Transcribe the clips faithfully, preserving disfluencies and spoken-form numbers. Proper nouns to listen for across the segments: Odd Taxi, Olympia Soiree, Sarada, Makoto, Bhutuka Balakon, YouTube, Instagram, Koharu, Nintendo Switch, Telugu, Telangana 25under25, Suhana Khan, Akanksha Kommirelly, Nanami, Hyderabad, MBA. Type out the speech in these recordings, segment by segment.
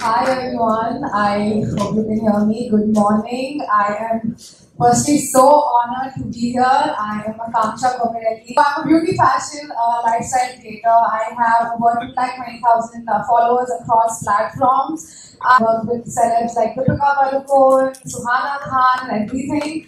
Hi everyone, I hope you can hear me. Good morning. I am firstly so honored to be here. I am Akanksha Kommirelly. I'm a beauty fashion uh, lifestyle creator. I have over two lakh twenty thousand uh, followers across platforms. I work with celebs like Bhutuka Balakon, Suhana Khan, and everything.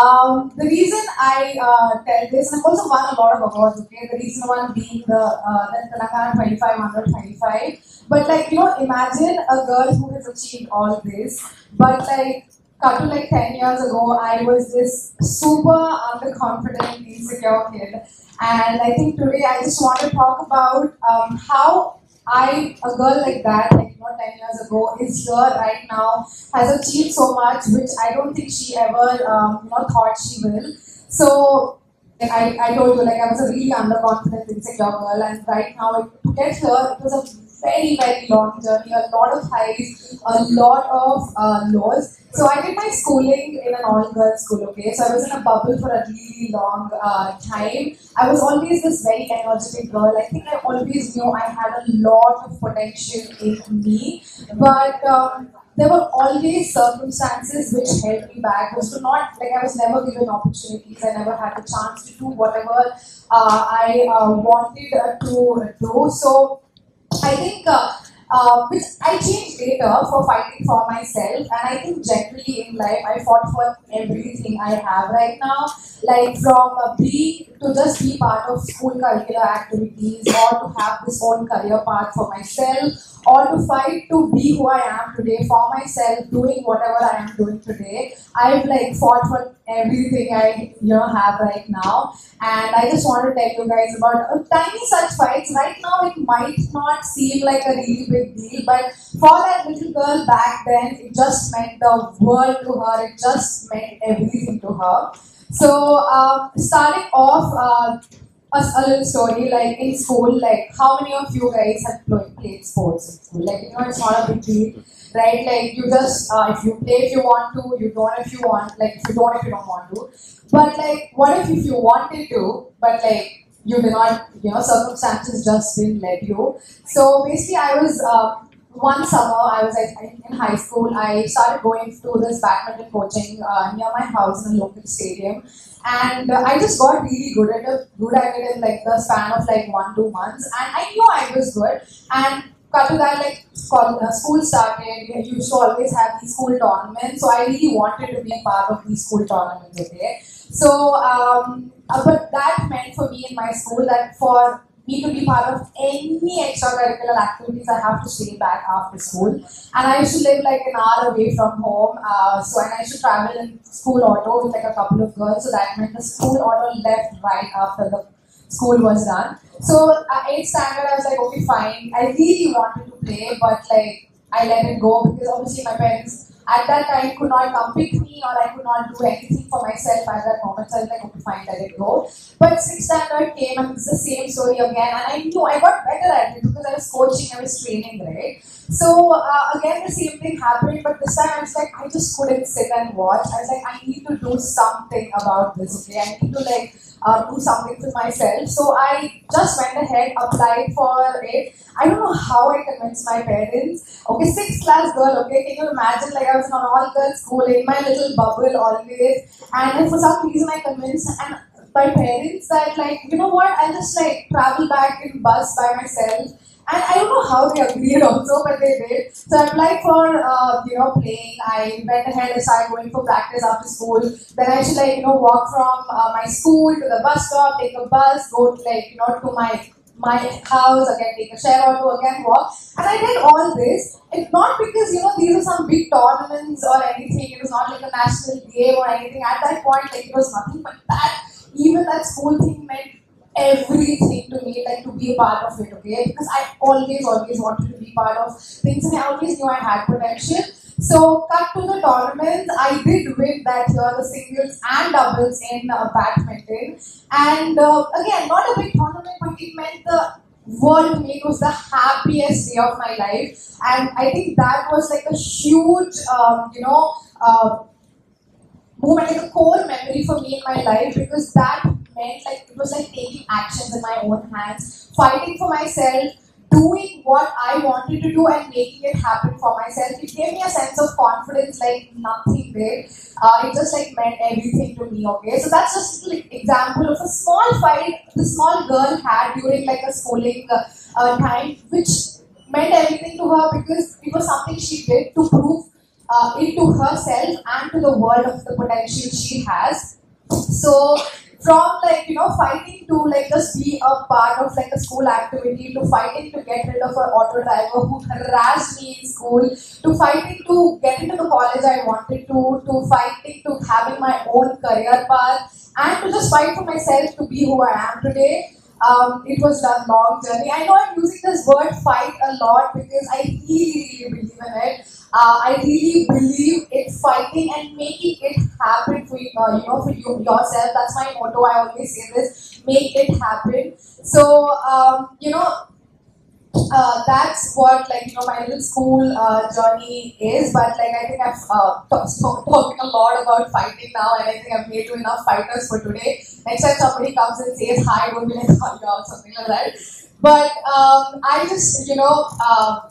Um, the reason I uh, tell this, and I've also won a lot of awards, okay? The reason one being the uh, Telangana twenty-five under twenty-five. But like, you know, imagine a girl who has achieved all this, but like, cut to like ten years ago, I was this super underconfident, insecure kid. And I think today I just want to talk about um, how I, a girl like that, like you know, ten years ago, is here right now, has achieved so much, which I don't think she ever, um, you know, thought she will. So, like I, I told you, like I was a really underconfident, insecure girl, and right now, like, to get here, it was a very, very long journey, a lot of highs, a lot of uh, lows. So I did my schooling in an all-girls school, okay? So I was in a bubble for a really long uh, time. I was always this very energetic girl. I think I always knew I had a lot of potential in me. But um, there were always circumstances which held me back. Was to not, like I was never given opportunities. I never had the chance to do whatever uh, I uh, wanted to do. So I think... Uh, Uh, which I changed later for fighting for myself, and I think generally in life I fought for everything I have right now, like from uh, being to just be part of school curricular activities, or to have this own career path for myself, or to fight to be who I am today for myself, doing whatever I am doing today. I've like fought for everything I you know have right now, and I just want to tell you guys about a tiny such fights. Right now it might not seem like a really big deal, but for that little girl back then, it just meant the world to her, it just meant everything to her. So uh, starting off, uh, A, a little story, like in school, like how many of you guys have played, played sports in school? Like, you know, it's not a big deal, right? Like, you just, uh, if you play if you want to, you don't if you want, like, if you don't if you don't want to. But, like, what if, if you wanted to, but, like, you did not, you know, circumstances just didn't let you. So, basically, I was, uh, one summer, I was, I think, in high school, I started going to this badminton coaching uh, near my house in a local stadium. And uh, I just got really good at it, good at it in like the span of like one, two months. And I knew I was good. And cut to that, like school started, you used to always have these school tournaments. So I really wanted to be a part of these school tournaments, okay? So, um, but that meant for me in my school that for me to be part of any extracurricular activities, I have to stay back after school. And I used to live like an hour away from home. Uh, so and I used to travel in school auto with like a couple of girls. So that meant the school auto left right after the school was done. So at eighth standard, I was like, okay, fine. I really wanted to play, but like I let it go because obviously my parents at that time could not come pick me, or I could not do anything for myself at that moment, so I was like, okay, fine, let it go. But sixth standard came and it's the same story again, and I knew I got better at it because I was coaching, I was training, right? So uh, again, the same thing happened, but this time I was like, I just couldn't sit and watch. I was like, I need to do something about this, okay? I need to like uh, do something for myself. So I just went ahead, applied for it. I don't know how I convinced my parents. Okay, sixth class girl, okay? Can you imagine, like, I was in an all-girls school in my little bubble always, and for some reason I convinced and my parents that, like, you know what, I'll just like travel back in bus by myself. And I don't know how they agreed also, but they did. So I applied for, uh, you know, playing. I went ahead and started going for practice after school. Then I should, like, you know, walk from uh, my school to the bus stop, take a bus, go to, like, you know, to my my house, again take a share auto, again walk. And I did all this, it's not because, you know, these are some big tournaments or anything. It was not like a national game or anything. At that point, like, it was nothing. But that, even that school thing meant everything to me, like, to be a part of it, okay? Because I always, always wanted to be part of things, and I always knew I had potential. So, cut to the tournaments, I did win that year, the singles and doubles in uh, badminton. And uh, again, not a big tournament, but it meant the world to me. It was the happiest day of my life. And I think that was like a huge, um, you know, uh, moment, like a core memory for me in my life, because that meant, like, it was like taking actions in my own hands, fighting for myself, doing what I wanted to do and making it happen for myself. It gave me a sense of confidence like nothing big. Uh, it just like meant everything to me, okay? So that's just an example of a small fight the small girl had during like a schooling uh, uh, time, which meant everything to her because it was something she did to prove uh, it to herself and to the world of the potential she has. So from like, you know, fighting to like just be a part of like a school activity, to fighting to get rid of an auto driver who harassed me in school, to fighting to get into the college I wanted to, to fighting to having my own career path, and to just fight for myself to be who I am today. Um, it was a long journey. I know I'm using this word fight a lot because I really, really believe in it. Uh, I really believe in fighting and making it happen for you, uh, you know, for you yourself. That's my motto. I always say this: make it happen. So um, you know, uh, that's what like you know my little school uh, journey is. But like I think I've uh, talking a lot about fighting now, and I think I've made you enough fighters for today. Next time somebody comes and says hi, don't be like, oh, you out, something like that. But um, I just, you know, uh,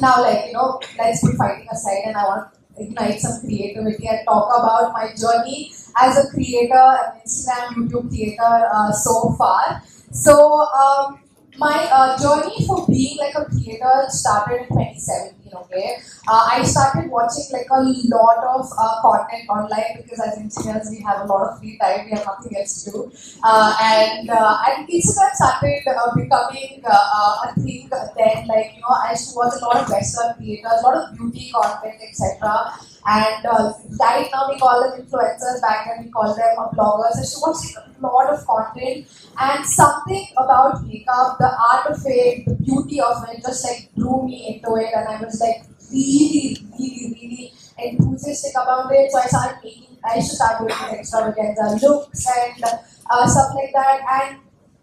now like, you know, let's put fighting aside and I want to ignite some creativity and talk about my journey as a creator, an Instagram, YouTube creator uh, so far. So um, my uh, journey for being like a creator started in twenty seventeen, okay? Uh, I started watching like a lot of uh, content online because as engineers we have a lot of free time, we have nothing else to do. Uh, and, uh, and Instagram started uh, becoming uh, a thing then, like, you know, I used to watch a lot of Western creators, a lot of beauty content, et cetera. And uh, right now we call them influencers, back then we call them uh, bloggers. I used to watch a lot of content, and something about makeup, the art of it, the beauty of it just like drew me into it, and I was like really, really, really enthusiastic about it. So I started making, I used to start doing extravaganza looks and uh, stuff like that. And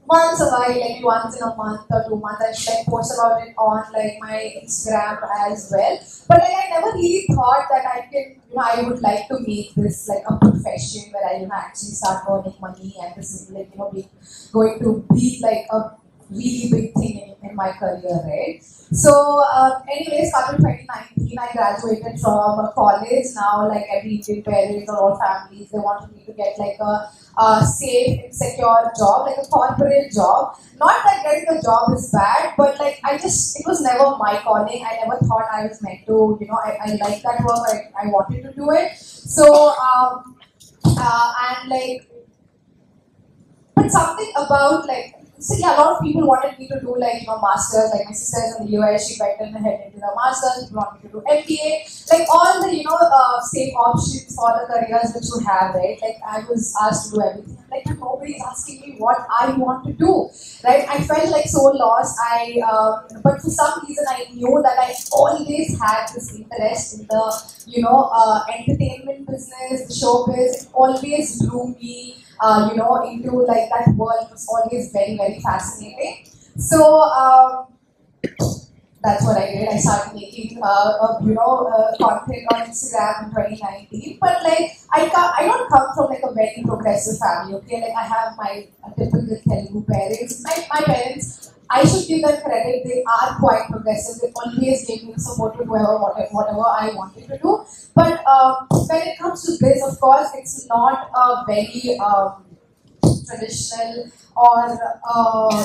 once a while, like once in a month or two months, I should like post about it on like my Instagram as well. But like I never really thought that I can, you know, I would like to make this like a profession where I, you know, actually start earning money, and this is like, you know, be, going to be like a really big thing in, in my career, right? So uh, anyways, started twenty nineteen, I graduated from a college. Now like every Indian parent or all families, they wanted me to get like a uh, safe and secure job, like a corporate job. Not that getting a job is bad, but like I just, it was never my calling. I never thought I was meant to, you know, I, I liked that work, I, I wanted to do it. So um, uh, and like, but something about like, so yeah, a lot of people wanted me to do like, you know, masters, like my sister's in the U S, she went and headed into the masters, people wanted me to do M B A, like all the, you know, uh, same options for the careers which you have, right? Like I was asked to do everything, like nobody's asking me what I want to do, right? I felt like so lost, I, um, but for some reason I knew that I always had this interest in the, you know, uh, entertainment business, the showbiz, it always drew me, Uh, you know, into like that world was always very, very fascinating. So um, that's what I did. I started making, uh, uh, you know, uh, content on Instagram in twenty nineteen. But like, I come, I don't come from like a very progressive family. Okay, like I have my uh, typical Telugu parents. My my parents, I should give them credit. They are quite progressive. They always gave me the support to whoever, whatever, whatever I wanted to do. But um, when it comes to this, of course, it's not a very um, traditional or uh,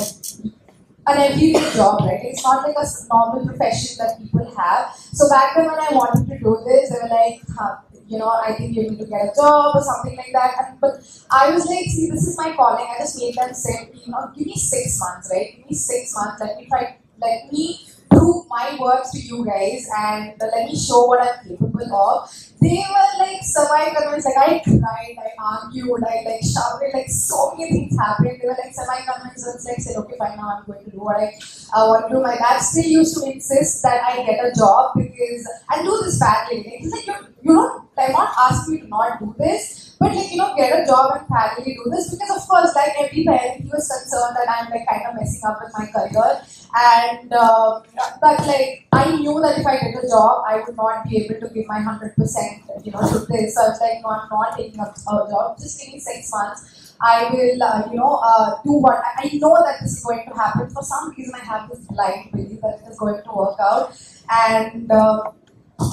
an everyday job, right? It's not like a normal profession that people have. So back then when I wanted to do this, they were like, huh, you know, I think you need to get a job or something like that. And, but I was like, see, this is my calling. I just made them say, you know, give me six months, right? Give me six months. Let me try, let me prove my work to you guys and let me show what I'm capable of. They were like, semi-convinced. Like, I cried, I argued, I like shouted, like so many things happened. They were like, semi-convinced and like, said, okay, fine, now I'm going to do what I uh, want to do. My dad still used to insist that I get a job because I do this badly. He's like, you, you don't, I'm not asking you to not do this, but like, you know, get a job and parallelly do this, because of course, like every parent, he was concerned that I'm like kind of messing up with my career, and um, but like I knew that if I did a job, I would not be able to give my hundred percent, you know, to this. So I was like, no, I'm not taking up a job. Just give me six months. I will, uh, you know, uh, do what I, I know that this is going to happen. For some reason, I have this blind belief that it is going to work out. And uh,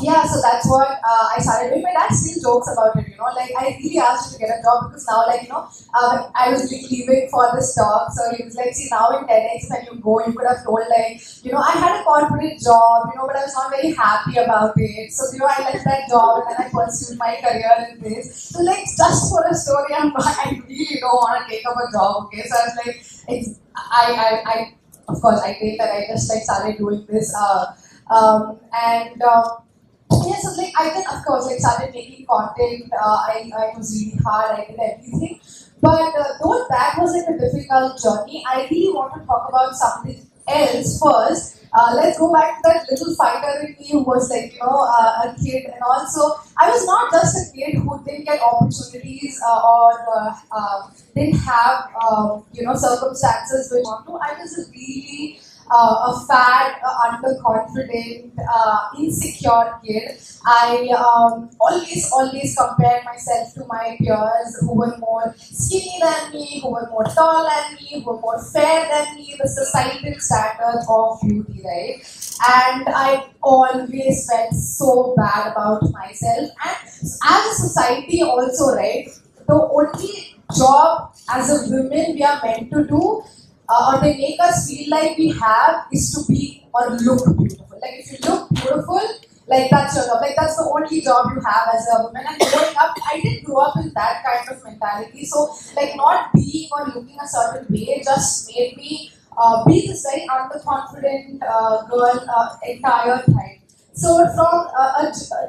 yeah, so that's what uh, I started doing. My dad still jokes about it, you know. Like, I really asked him to get a job because now, like, you know, um, I was like, leaving for this job. So he was like, see, now in ten X, when you go, you could have told, like, you know, I had a corporate job, you know, but I was not very happy about it. So, you know, I left that job and then I pursued my career in this. So, like, just for a story, I'm not, I really don't want to take up a job, okay? So I was like, it's, I, I, I, of course, I think that I just, like, started doing this. Uh, um, and, uh, Yes, yeah, so like I then of course like started making content. Uh, I I was really hard. I did everything, but uh, though that was like a difficult journey, I really want to talk about something else first. Uh, let's go back to that little fighter in me who was like you know uh, a kid, and also I was not just a kid who didn't get opportunities uh, or uh, uh, didn't have uh, you know circumstances which want to. I was a really Uh, a fat, uh, underconfident, uh, insecure kid. I um, always, always compared myself to my peers who were more skinny than me, who were more tall than me, who were more fair than me, the societal standard of beauty, right? And I always felt so bad about myself. And as a society also, right, the only job as a woman we are meant to do Uh, or they make us feel like we have is to be or look beautiful. Like if you look beautiful, like that's your job. Like that's the only job you have as a woman. And growing up, I didn't grow up in that kind of mentality. So like not being or looking a certain way just made me uh, be this very underconfident uh, girl uh, entire time. So from uh, a,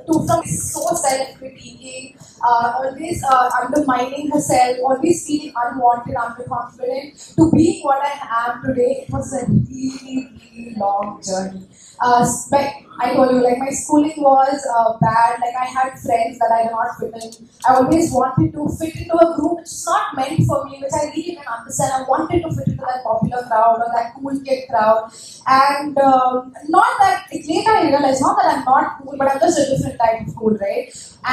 to from so self-critiquing, uh, always uh, undermining herself, always feeling unwanted, underconfident, to being what I am today, it was a really, really long journey. Uh, I told you, like my schooling was uh, bad. Like I had friends that I did not fit in. I always wanted to fit into a group which is not meant for me, which I really didn't understand. I wanted to fit into that popular crowd or that cool kid crowd, and um, not that later I realized not that I'm not cool, but I'm just a different type of cool, right?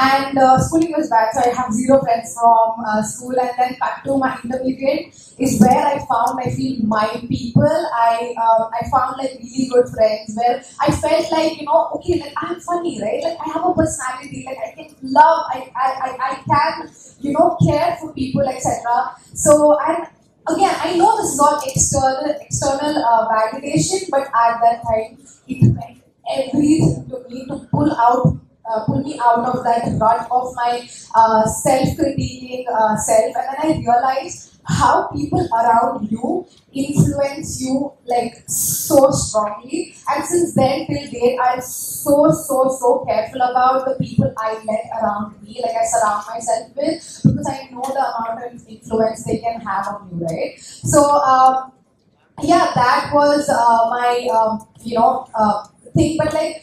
And uh, schooling was bad, so I have zero friends from uh, school, and then back to my intermediate is where I found I feel my people. I um, I found like really good friends where I felt like, you know, okay, like I'm funny, right? Like I have a personality, like I can love, I I, I, I can, you know, care for people, et cetera. So, and again, I know this is all external, external uh, validation, but at that time, it meant everything to me to pull out, uh, pull me out of that rut of my uh, self-critiquing uh, self. And then I realized how people around you influence you like so strongly, and since then till date I'm so so so careful about the people I let around me, like I surround myself with, because I know the amount of influence they can have on you, right? So um, yeah, that was uh, my um, you know uh, thing. But like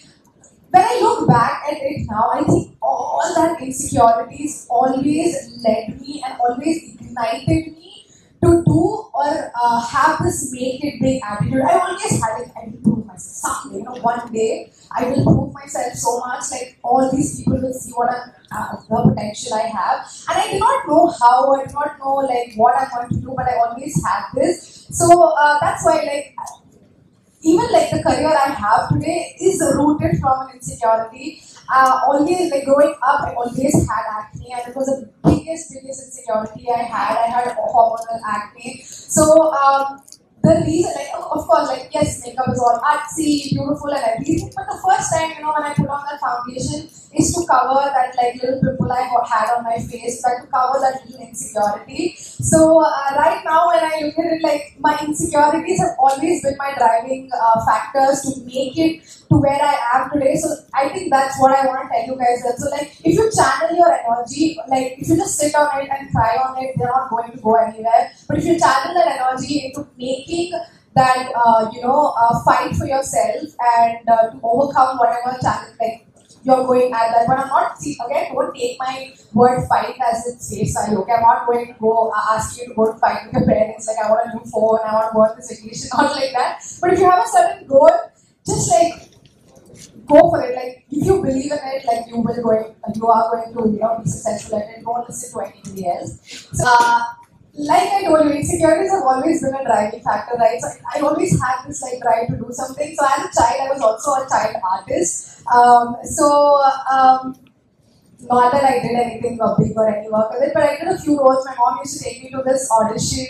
when I look back at it now, I think all that insecurities always led me and always ignited me to do or uh, have this make it big attitude. I always had it, I will prove myself someday, you know, one day I will prove myself so much, like all these people will see what I'm, uh, the potential I have. And I do not know how, I do not know like what I'm going to do, but I always had this. So uh, that's why like, even like the career I have today is rooted from an insecurity. Uh, always, like growing up, I always had acne, and it was the biggest, biggest insecurity I had. I had hormonal acne. So, um, the reason, like, of course, like, yes, makeup is all artsy, beautiful, and everything, but the first time, you know, when I put on that foundation is to cover that, like, little pimple I had on my face, like, to cover that little insecurity. So, uh, right now, when I look at it, like, my insecurities have always been my driving uh, factors to make it to where I am today. So, I think that's what I want to tell you guys. So, like, if you channel your energy, like, if you just sit on it and cry on it, they're not going to go anywhere. But if you channel that energy into making that, uh, you know, uh, fight for yourself and uh, to overcome whatever challenge, like, you're going at that, but I'm not, see, again, don't take my word fight as it says, okay? I'm not going to go ask you to go fight with your parents, like I want a new phone, I want to go on this vacation, not like that. But if you have a certain goal, just like, go for it. Like, if you believe in it, like, you will go, you are going to, you know, be successful at it, don't listen to anybody else. So, uh, like I told you, insecurities have always been a driving factor, right? So I always had this like drive to do something. So as a child, I was also a child artist. Um, so um, not that I did anything public or any work with it, but I did a few roles. My mom used to take me to this audition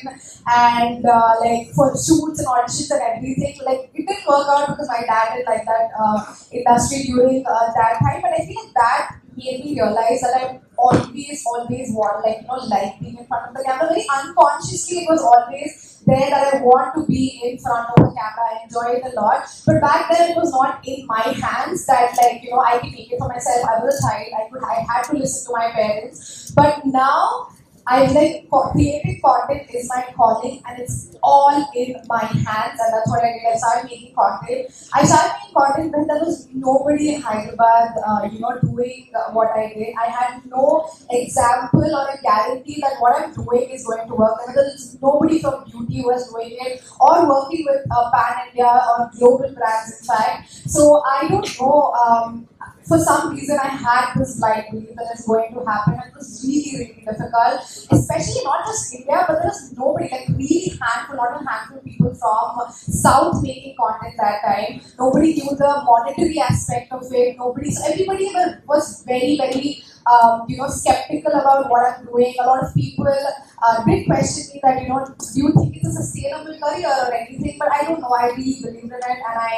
and uh, like for shoots and auditions and everything. Like it didn't work out because my dad did like that uh, industry during uh, that time. But I think that made me realize that I always, always want, like, you know, like being in front of the camera. Very unconsciously, it was always there that I want to be in front of the camera. I enjoy it a lot. But back then, it was not in my hands that, like, you know, I could make it for myself. I was a child. I could, I had to listen to my parents. But now, I like creative content is my calling, and it's all in my hands, and that's what I did. I started making content. I started making content when there was nobody in Hyderabad, uh, you know, doing uh, what I did. I had no example or a guarantee that what I'm doing is going to work. There was nobody from beauty who was doing it, or working with uh, Pan India or global brands, in fact. So I don't know. Um, For some reason, I had this blind belief that it's going to happen, and it was really, really difficult. Especially not just India, but there was nobody, like really handful, not a handful of people from South making content that time. Nobody knew the monetary aspect of it. Nobody, so everybody was very, very, um, you know, skeptical about what I'm doing. A lot of people uh, did question me that, you know, do you think it's a sustainable career or anything? But I don't know. I really believed in it, and I.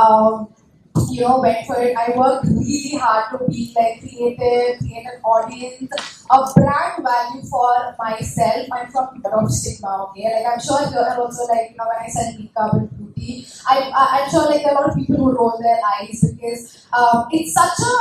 Um, You know, went for it. I worked really hard to be like creative, create an audience, a brand value for myself. I'm from Dropstick now, okay? Like I'm sure you are also like, you know, when I sell makeup and beauty, I, I, I'm sure like there are a lot of people who roll their eyes because um, it's such a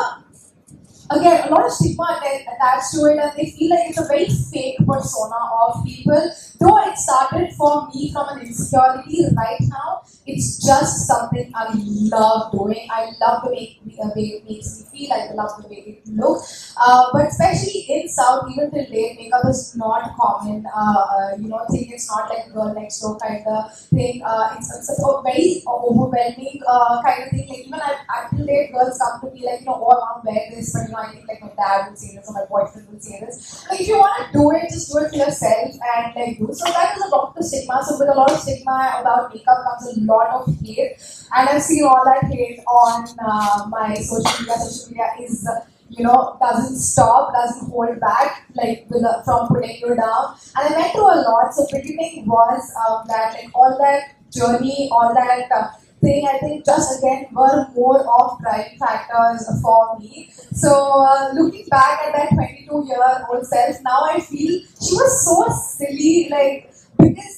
Again, a lot of stigma attached to it, and they feel like it's a very fake persona of people. Though it started for me from an insecurity, right now it's just something I love doing. I love the way it makes me feel. I love the way it looks. Uh, but especially in South, even today, makeup is not common. Uh, uh, you know, thing it's not like girl next door kind of thing. Uh, it's, it's a very overwhelming uh, kind of thing. Like even I, until date, girls come to me like, you know, oh, I'm wearing this, but you know. I think like my dad would say this or my boyfriend would say this. Like if you want to do it, just do it for yourself and like do. So that is a lot of stigma. So with a lot of stigma about makeup comes a lot of hate, and I've seen all that hate on uh, my social media. Social media is uh, you know doesn't stop, doesn't hold back like with, uh, from putting you down. And I went through a lot. So beginning was um, that like all that journey, all that. Uh, Thing, I think just again were more of driving factors for me. So uh, looking back at that twenty-two year old self, now I feel she was so silly, like because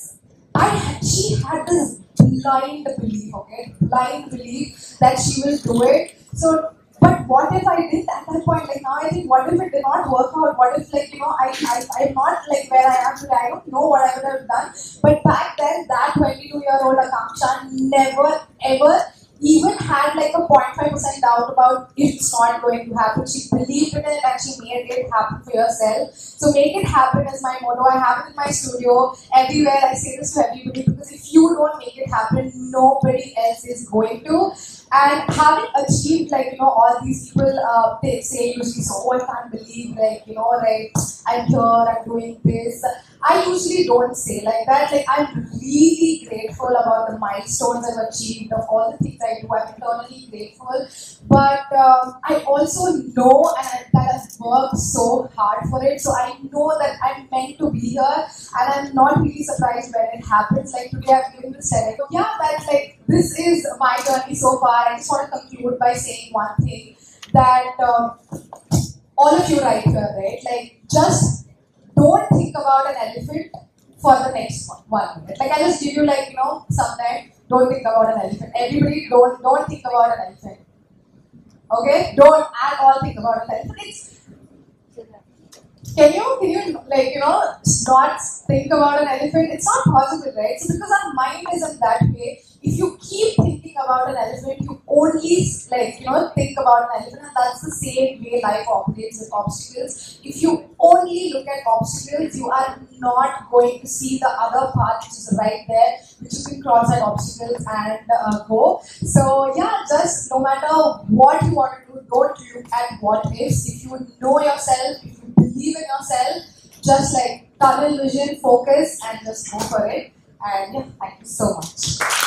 I she had this blind belief, okay, blind belief that she will do it. So. But what if I did at that point? Like now I think, what if it did not work out? What if like, you know, I, I, I'm not like where I am today. I don't know what I would have done. But back then, that twenty-two year old Akanksha never ever even had like a zero point five percent doubt about it's not going to happen. She believed in it and she made it happen for yourself. So make it happen is my motto. I have it in my studio. Everywhere I say this to everybody because if you don't make it happen, nobody else is going to. And having achieved, like, you know, all these people uh, they say usually, so, oh, I can't believe, like, you know, like, I'm here, I'm doing this. I usually don't say like that. Like, I'm really grateful about the milestones I've achieved, of all the things I do. I'm eternally grateful. But um, I also know and that I've worked so hard for it. So I know that I'm meant to be here. And I'm not really surprised when it happens. Like, today I've given this talent. So, yeah, that's like, this is my journey so far. I just want to conclude by saying one thing, that um, all of you right here, right, like just don't think about an elephant for the next one, one minute. Like I just give you like, you know, sometimes don't think about an elephant. Everybody don't, don't think about an elephant. Okay? Don't at all think about an elephant. It's, Can you, can you, like, you know, not think about an elephant? It's not possible, right? So because our mind isn't that way, if you keep thinking about an elephant, you only, like, you know, think about an elephant, and that's the same way life operates with obstacles. If you only look at obstacles, you are not going to see the other path, which is right there, which you can cross at obstacles and uh, go. So, yeah, just no matter what you want to do, don't look at what ifs. If you know yourself, if you believe in yourself, just like tunnel vision, focus, and just go for it. And thank you so much.